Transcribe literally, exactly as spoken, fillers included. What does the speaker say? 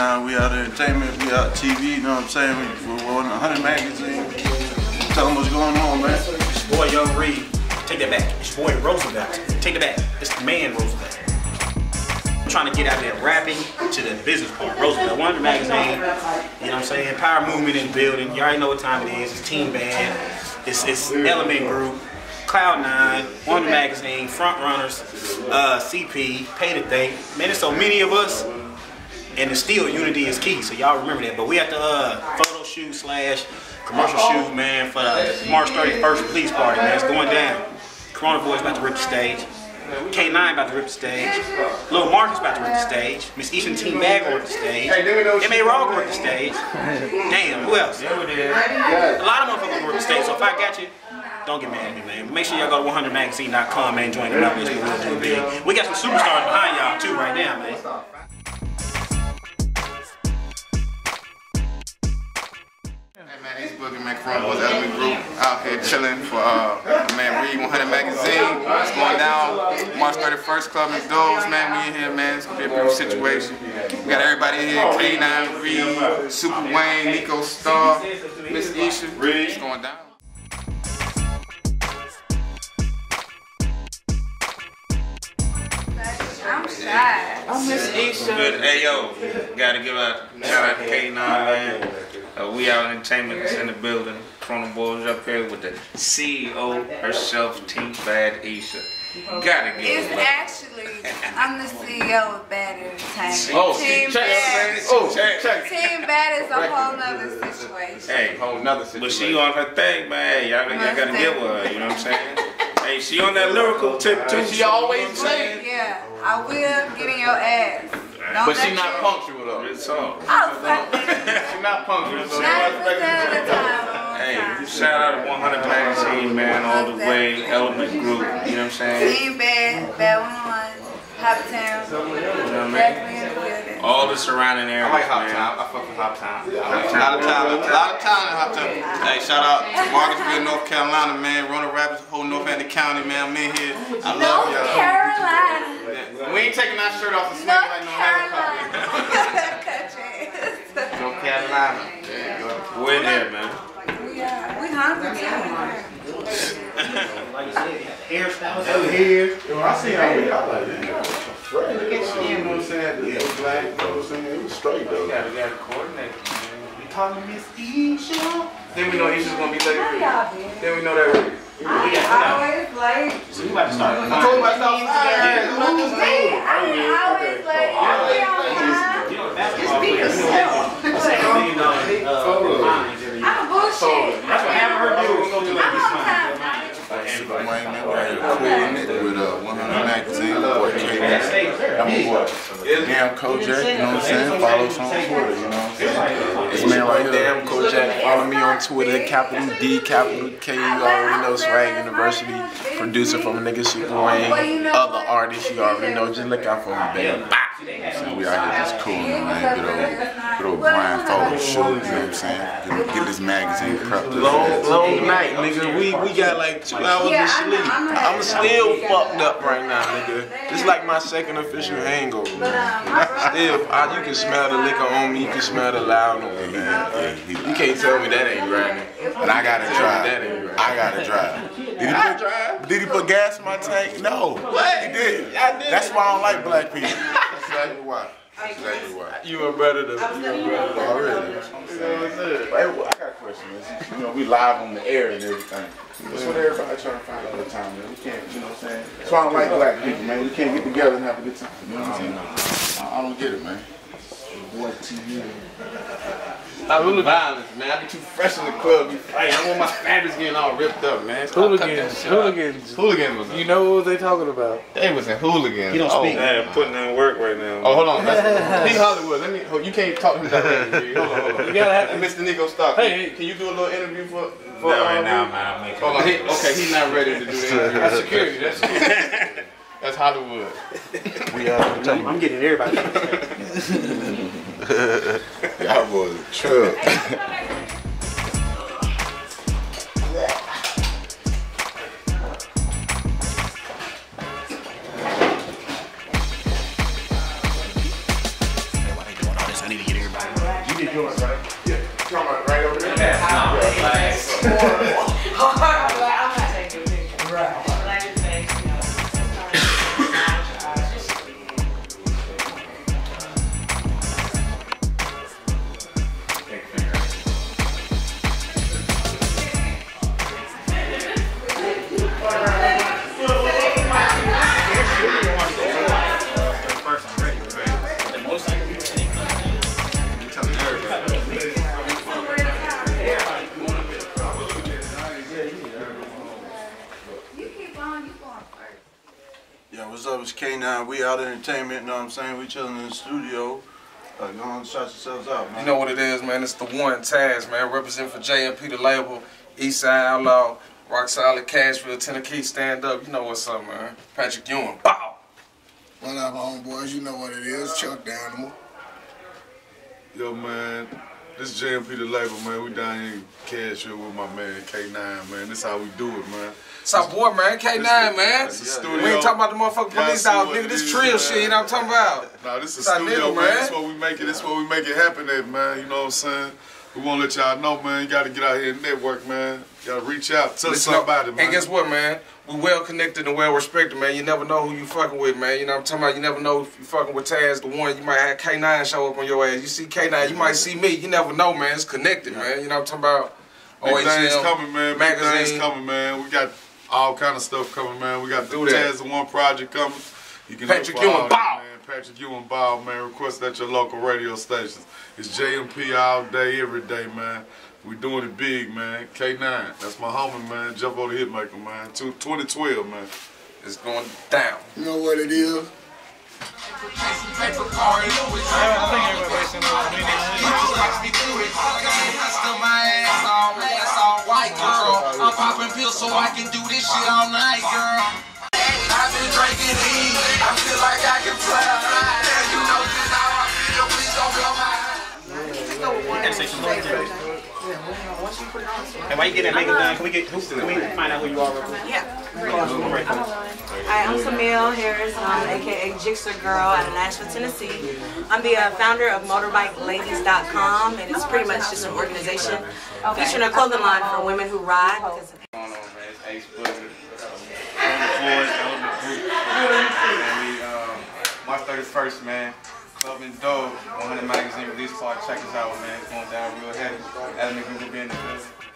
K nine, we out entertainment, we out T V, you know what I'm saying? We, we're on one hundred magazine. Tell them what's going on, man. It's your boy Young Reed. Take that back. It's your boy Roosevelt. Take it back. It's the man Roosevelt. I'm trying to get out there rapping to the business part. Roosevelt, one hundred magazine, you know what I'm saying? Power movement in the building. You already know what time it is. It's Team Bad. It's, it's Element Group. Cloud nine, Wonder Magazine, Front Runners, uh, C P, Pay to Think. Man, there's so many of us, and it's still unity is key, so y'all remember that. But we have to uh, photo shoot slash commercial shoot, man, for the March thirty-first police party, man. It's going down. Corona Boy's about to rip the stage. K nine about to rip the stage. Lil' Marcus about to rip the stage. Miss Easton T-Bag gonna rip the stage. M A Raw gonna rip the stage. Damn, who else? A lot of motherfuckers gonna rip the stage, so if I got you, don't get mad at me, man. Make sure y'all go to one hundred magazine dot com, man. Join the numbers. We got some superstars behind y'all, too, right now, man. Hey, man, it's Boogie, man. Corona Boy's Element Group out here chilling for, uh, man, Reed one hundred magazine. It's going down March thirty-first, Club and Doves, man. We in here, man. It's going to be a beautiful situation. We got everybody in here. K nine, Reed, Super Wayne, Nico Starr, Miss Aisha. It's going down. I'm Miss Easton. Hey yo, gotta give out shout out to K nine, man. Uh, we out entertainment is in the building. Corona Boy's up here with the C E O herself, Team Bad Issa. Gotta give it. It's actually I'm the C E O of Bad Entertainment. Oh, Team check, Bad. Oh, check, check. Team Bad is a whole nother situation. Hey, whole nother situation. But she on her thing, man. Y'all gotta deal with her. You know what I'm saying? Hey, she on that lyrical tip too. She always saying. Yeah. I will get in your ass. Don't but she's not punctual though. It's all. Oh, fuck she's not punctual though. ninety percent of the time. Hey, shout out to one hundred magazine, man, all the way. Element Group, you know what I'm saying? Team Bad, Bad one oh one, Hoptown, all the surrounding areas. I like Hoptown. I fuck with Hoptown. A lot of time, a lot of time in Hoptown. Hey, shout out to Marcusville, North Carolina, man. Roanoke Rapids, whole Northampton County, man. I'm in here. I love y'all. North Carolina. We ain't taking our shirt off and swinging like no helicopter. North Carolina. There you go. We're in there, man. We are. We hungry. Like you said, hairstyles over here. Yo, I see how y'all like that. Straight. Look at you. You know what I'm saying? It was black. You know what I'm saying? It was straight, though. We gotta gotta coordinate. We calling Miss Aisha. Then we know Aisha's gonna be late. Then we know that we're I always late. So you about to start. I told you about to start. Damn Kojak, you know what I'm saying? Follow us on Twitter, you know what I'm saying? This man right here, Damn Kojak. Follow me on Twitter, capital D, capital K. You already know Swag University, producer from a nigga Super Wayne, other artists you already know. Just look out for me, baby. So we out here just cool, man. Good old, good old Brian Fowler show, you know what I'm saying? Get, get this magazine prepped. Long, long night, nigga. We we got like two hours of sleep. I'm still fucked up right now, nigga. It's like my second official hangover, man. Still, I, you can smell the liquor on me. You can smell the loud on me, man. You can't tell me that ain't right. And I gotta drive. I gotta drive. Did he, put, drive. did he put gas in my tank? No. What? He did. I did. That's why I don't like black people. Exactly why. Exactly why. You a brother to me. You a brother already. I got questions. You know, we live on the air and everything. That's what everybody trying to find all the time, man. We can't, you know what I'm saying? That's why I don't like black people, man. We can't get together and have a good time. You know what I'm saying? I don't get it, man. What T V? Stop doing violence, man. I be too fresh in the club. Hey, I want my fabrics getting all ripped up, man. Stop hooligans. Hooligans. Hooligans was up. You know what they talking about? They was in hooligans. You don't speak. Oh, man, putting in work right now. Oh, hold on. That's, he Hollywood. Let me. Hold, you can't talk to me about that. Hold on, hold on. You gotta have Mister Nico Starr. Hey, can you do a little interview for? for not right uh, now, man. I'm making. Hold on. He, okay, he's not ready to do the interview. That's security. That's security. That's Hollywood. We are. I'm, I'm getting everybody. Y'all boys are true. I need to get big joint, right? Yeah. Come on, right over there. Yeah. I'm not taking a picture. Right. It's K nine. We out entertainment, you know what I'm saying? We chilling in the studio. Uh, go on and shout yourselves out, man. You know what it is, man. It's the one, Taz, man. Represent for J M P, the label, Eastside Outlaw, Rock Solid, Cashville, Tennessee, stand up. You know what's up, man. Patrick Ewing, bow! What up, homeboys? You know what it is. Chuck the Animal. Yo, man. This is J M P, the label, man. We down here in Cashville with my man, K nine, man. This how we do it, man. It's our boy, man. K nine, man. This is a studio. We ain't talking about the motherfucking police dog, nigga. This trill shit, you know what I'm talking about? Nah, this is a studio, man. This is what we make it. This is what we make it happen at, man. You know what I'm saying? We want to let y'all know, man. You got to get out here and network, man. You got to reach out to somebody, man. And guess what, man? We well connected and well respected, man. You never know who you fucking with, man. You know what I'm talking about? You never know if you fucking with Taz, the one. You might have K nine show up on your ass. You see K nine, you might see me. You never know, man. It's connected, man. You know what I'm talking about? Big things coming, man. Big things coming, man. We got all kind of stuff coming, man. We got the Taz the One project coming. You can Patrick Ewing Bow. Patrick Ewing Bow, man. Request at your local radio stations. It's J M P all day, every day, man. We doing it big, man. K nine. That's my homie, man. Jump on the Hitmaker, man. twenty twelve, man. It's going down. You know what it is? I'm popping pills so I can do this shit all night, girl. I've been drinking heat. I feel like I can fly. Now you know just how I feel. Please don't blow my heart. Gotta say some more things. And why you getting that nigga done? Can we get who? Can we find out who you are? Yeah. Hi, I'm Camille Harris, um, aka Jixer Girl out of Nashville, Tennessee. I'm the uh, founder of motorbike ladies dot com, and it's pretty much just an organization featuring a clothing line for women who ride. What's going on, man? It's Ace Booker. March thirty-first, man. Club and Doves, one hundred magazine release party. Check us out, man. It's going down real heavy. Element Group will be in the building.